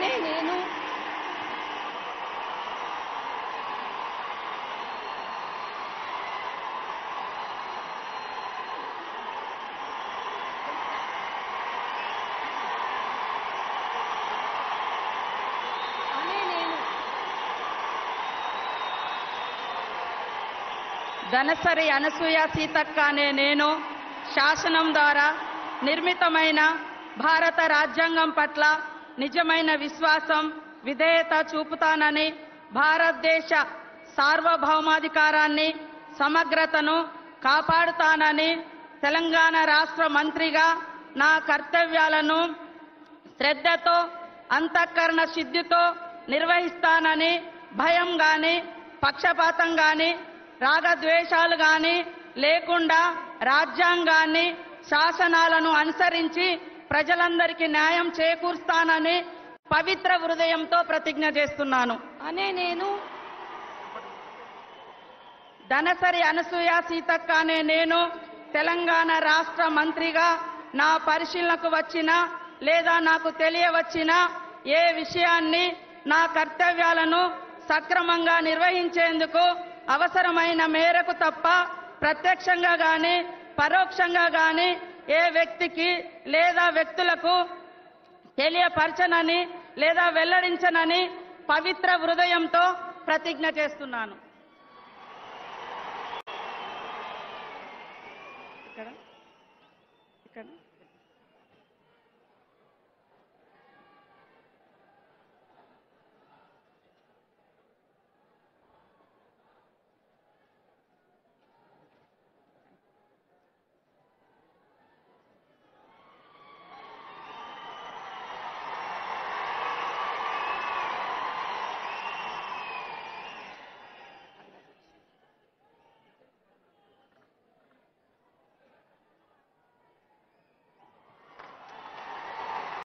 అలానే నేను धनसरी अनसूय सीतक्क अने नेनु शासनम द्वारा निर्मितमैन भारत राज्यांगं पट्ल निजमैन विश्वासं विधेयत चूपुताननि भारतदेश सार्वभौमाधिकारान्नि समग्रतनु कापाडुताननि तेलंगाण राष्ट्र मंत्रिगा ना कर्तव्यालनु श्रद्धतो अंतःकरण सिद्धितो निर्वहिस्ताननि भयं गानि पक्षपातं गानि రాగద్వేషాలు గాని లేకుండా రాజ్యాంగాన్ని శాసనాలను అనుసరించి ప్రజలందరికీ న్యాయం చేకూర్స్తానని పవిత్ర హృదయంతో ప్రతిజ్ఞ చేస్తున్నాను అనే నేను ధనసరి అనసూయ సీతక్క అనే నేను తెలంగాణ రాష్ట్ర మంత్రిగా నా పరిశీలనకు వచ్చిన లేదా నాకు తెలియవచ్చిన ఏ విషయాన్ని నా కర్తవ్యాలను సక్రమంగా నిర్వహించేందుకు అవసరమైన మేరకు తప్ప ప్రత్యక్షంగా గాని పరోక్షంగా గాని ఏ వ్యక్తికి లేదా వ్యక్తులకు తెలియపరచనని లేదా వెల్లడించనని పవిత్ర హృదయంతో ప్రతిజ్ఞ చేస్తున్నాను ఇక్కడ